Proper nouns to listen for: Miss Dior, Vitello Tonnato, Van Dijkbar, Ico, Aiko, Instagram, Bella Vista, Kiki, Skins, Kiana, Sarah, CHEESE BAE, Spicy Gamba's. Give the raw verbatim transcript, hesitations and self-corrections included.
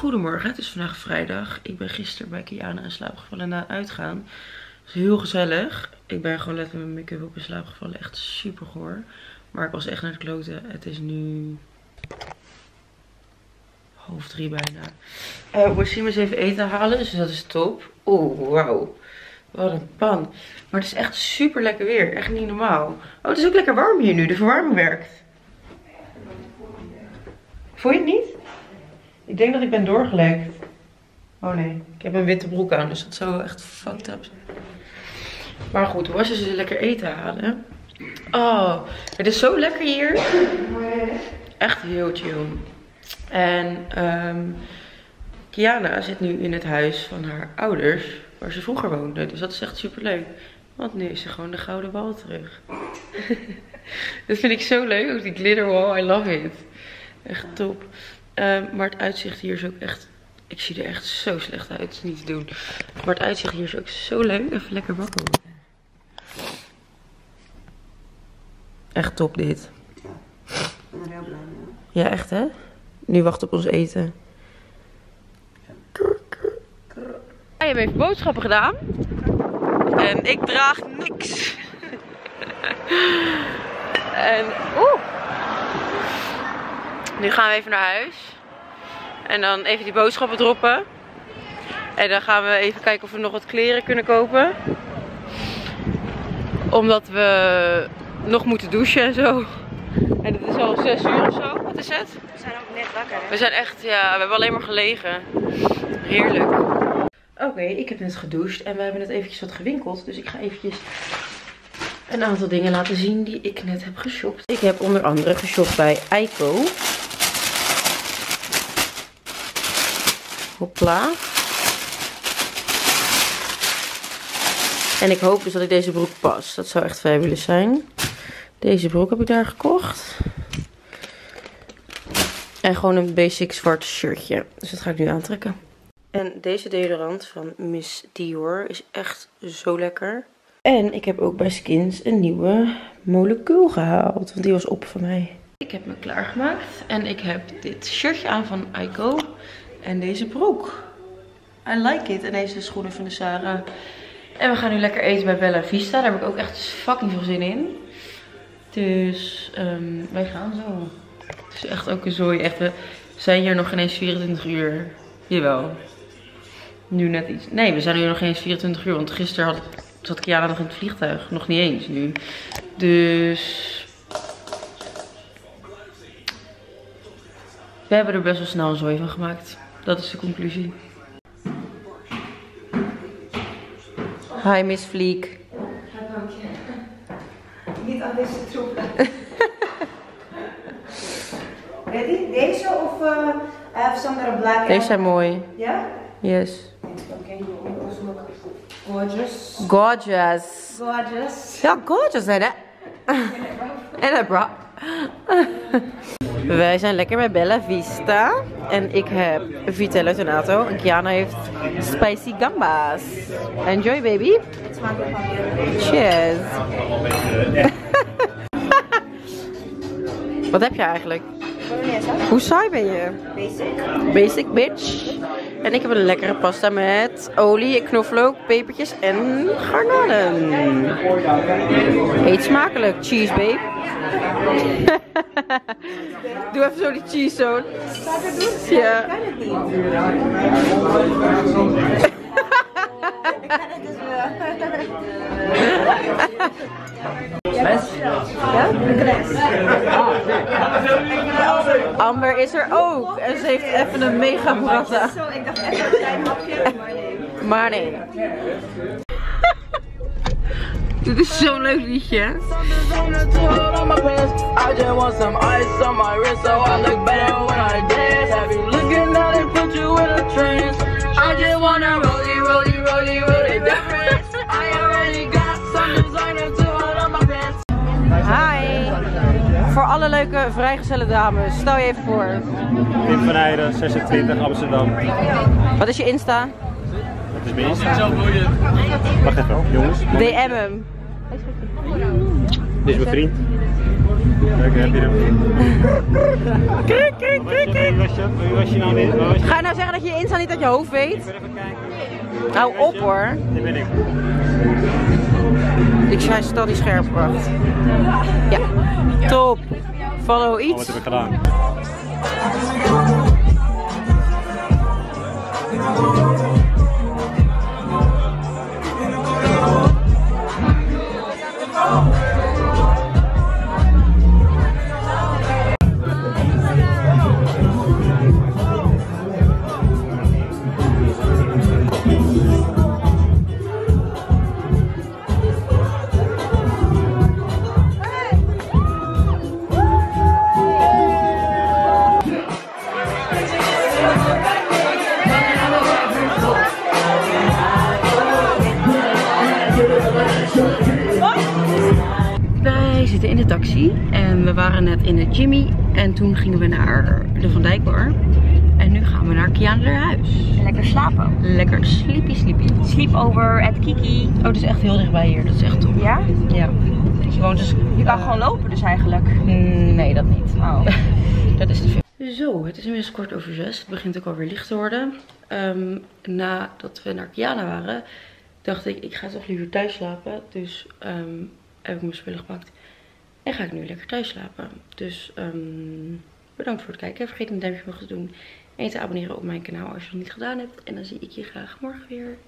Goedemorgen, het is vandaag vrijdag. Ik ben gisteren bij Kiana in slaap gevallen na uitgaan. Het was heel gezellig. Ik ben gewoon letterlijk met mijn make-up op in slaap gevallen. Echt super goor. Maar ik was echt naar de kloten. Het is nu half drie bijna. Uh, we zien eens even eten halen, dus dat is top. Oeh, wauw. Wat een pan. Maar het is echt super lekker weer. Echt niet normaal. Oh, het is ook lekker warm hier nu. De verwarming werkt. Voel je het niet? Ik denk dat ik ben doorgelekt. Oh nee, ik heb een witte broek aan, dus dat zou echt fucked up zijn. Maar goed, hoe was het dus lekker eten halen? Oh, het is zo lekker hier. Echt heel chill. En um, Kiana zit nu in het huis van haar ouders, waar ze vroeger woonde. Dus dat is echt super leuk. Want nu is ze gewoon de gouden bal terug. Dat vind ik zo leuk, ook die glitterwall, I love it. Echt top. Um, maar het uitzicht hier is ook echt... Ik zie er echt zo slecht uit. Het is niet te doen. Maar het uitzicht hier is ook zo leuk. Even lekker wakker worden. Echt top dit. Ja, ik ben er heel blij mee. Ja, echt hè? Nu wacht op ons eten. Hij heeft even boodschappen gedaan. En ik draag niks. En... Oeh! Nu gaan we even naar huis. En dan even die boodschappen droppen. En dan gaan we even kijken of we nog wat kleren kunnen kopen. Omdat we nog moeten douchen en zo. En het is al zes uur of zo. Wat is het? We zijn ook net wakker. Hè? We zijn echt, ja, we hebben alleen maar gelegen. Heerlijk. Oké, okay, ik heb net gedoucht en we hebben net eventjes wat gewinkeld. Dus ik ga eventjes een aantal dingen laten zien die ik net heb geshopt. Ik heb onder andere geshopt bij Ico. Hopla. En ik hoop dus dat ik deze broek pas. Dat zou echt fabulous zijn. Deze broek heb ik daar gekocht. En gewoon een basic zwart shirtje. Dus dat ga ik nu aantrekken. En deze deodorant van Miss Dior is echt zo lekker. En ik heb ook bij Skins een nieuwe molecuul gehaald. Want die was op van mij. Ik heb me klaargemaakt. En ik heb dit shirtje aan van Aiko. En deze broek. I like it. En deze schoenen van de Sarah. En we gaan nu lekker eten bij Bella Vista. Daar heb ik ook echt fucking veel zin in. Dus um, wij gaan zo. Het is echt ook een zooi. Echt, we zijn hier nog geen eens vierentwintig uur. Jawel. Nu net iets. Nee, we zijn hier nog geen eens vierentwintig uur. Want gisteren had, zat Kiana nog in het vliegtuig. Nog niet eens nu. Dus... We hebben er best wel snel een zooi van gemaakt. Dat is de conclusie. Hi Miss Vliek. Ja, dank je. Niet aan deze troep. Ready? Deze of uh, I have some that are black? Deze zijn mooi. Ja? Yeah? Yes. Okay, gorgeous. Gorgeous. Gorgeous. Ja, gorgeous zijn hè? En dat bra. Wij zijn lekker bij Bella Vista. En ik heb Vitello Tonnato. En Kiana heeft Spicy Gamba's. Enjoy baby. Cheers. Wat heb je eigenlijk? Hoe saai ben je? Basic. Basic bitch. En ik heb een lekkere pasta met olie, knoflook, pepertjes en garnalen. Eet smakelijk. Cheese babe. Doe even zo die cheese zo. Ja. Ik kan het niet. Ik kan het dus wel. Amber is er ook. En ze heeft even een mega bratta. Ik dacht echt een klein hapje, maar nee. Maar nee. Dit is zo'n leuk liedje. Hi. Voor alle leuke vrijgezelle dames, stel je even voor. Ik ben van Heijden, zesentwintig, Amsterdam. Wat is je Insta? Dat is mijn Insta. Wacht even, jongens. D M hem. Dit is mijn vriend. Kijk, heb je hem. Kijk, kijk, kijk, kijk. Wie was je nou niet? Ga je nou zeggen dat je je Insta niet uit je hoofd weet? Ik wil even kijken. Hou op hoor. Dit ben ik. Ik zei dat die scherp bracht. Ja. Top. Follow iets. Wat heb ik gedaan? En we waren net in de Jimmy en toen gingen we naar de Van Dijkbar. En nu gaan we naar Kiana naar huis. Lekker slapen. Lekker sleepy sleepy. Sleepover at Kiki. Oh, het is echt heel dichtbij hier. Dat is echt top. Ja? Ja. Je, woont dus, je kan uh, gewoon lopen dus eigenlijk? Nee, dat niet. Oh. Dat is te veel. Zo, het is inmiddels kwart over zes. Het begint ook alweer licht te worden. Um, nadat we naar Kiana waren, dacht ik, ik ga toch liever thuis slapen. Dus um, heb ik mijn spullen gepakt. En ga ik nu lekker thuis slapen. Dus um, bedankt voor het kijken. Vergeet niet een duimpje omhoog te doen. En je te abonneren op mijn kanaal als je dat niet gedaan hebt. En dan zie ik je graag morgen weer.